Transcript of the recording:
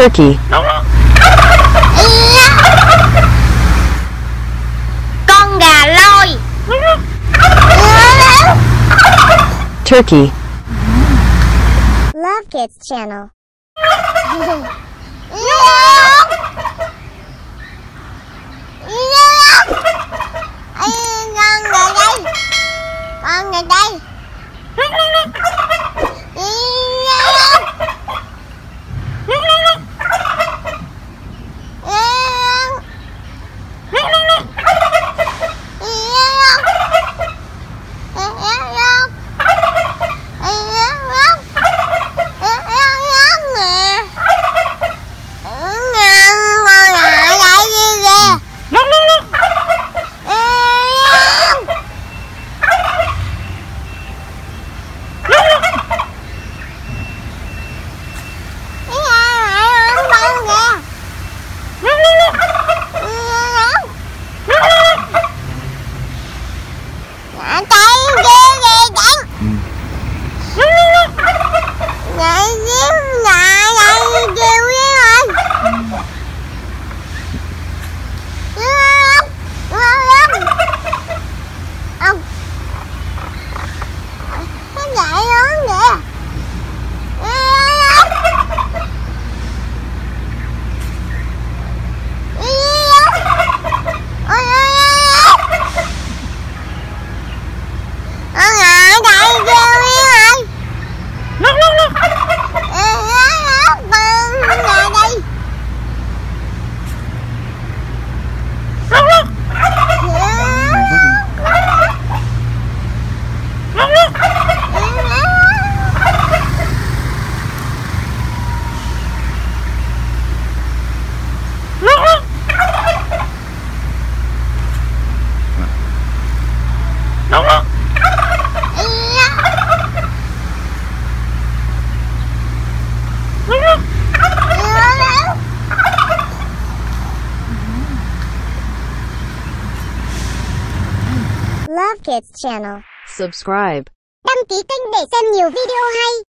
turkey. Con gà lôi. Turkey. Lovekids channel. Con ngồi đây. Lovekids channel. Subscribe. Đăng ký kênh để xem nhiều video hay.